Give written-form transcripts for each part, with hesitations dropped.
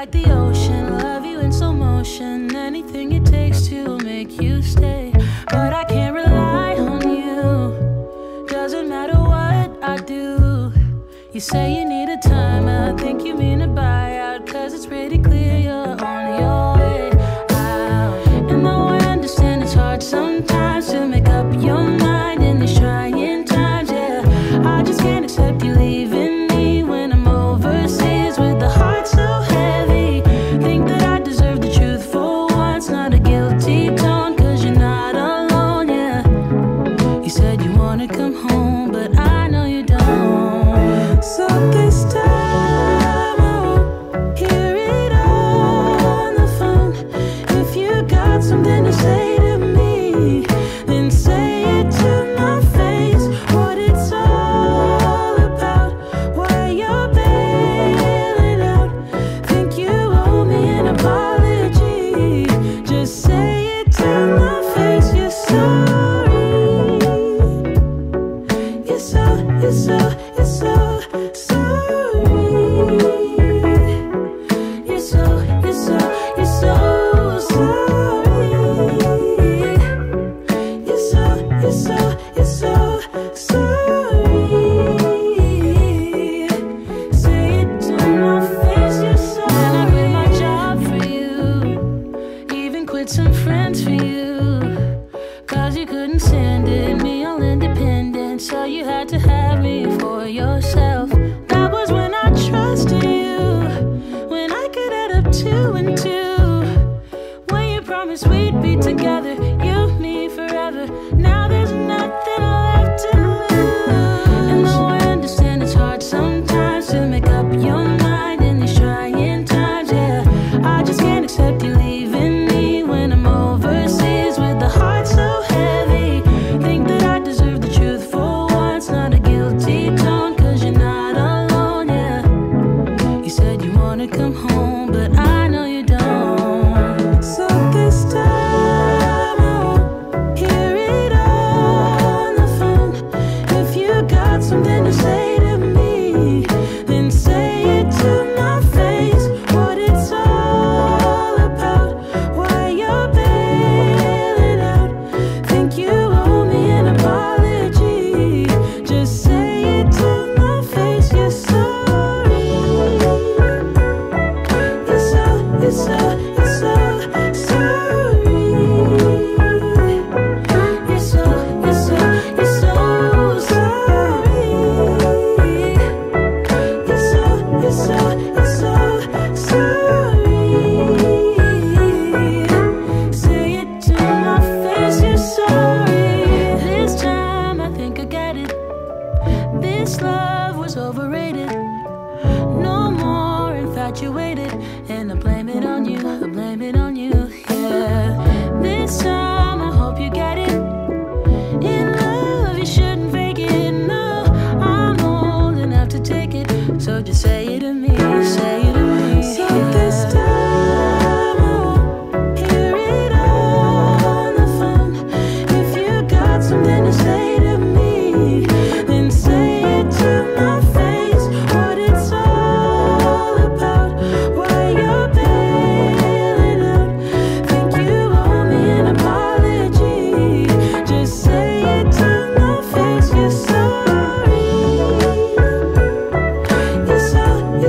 like the ocean, love you in slow motion, anything it takes to make you stay. But I can't rely on you, doesn't matter what I do. You say you need a timeout, I think you mean a buyout, cause it's pretty clear you're on your way out. And though I understand it's hard sometimes to make up your mind in these trying times, yeah, I just can't accept you leaving.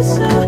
So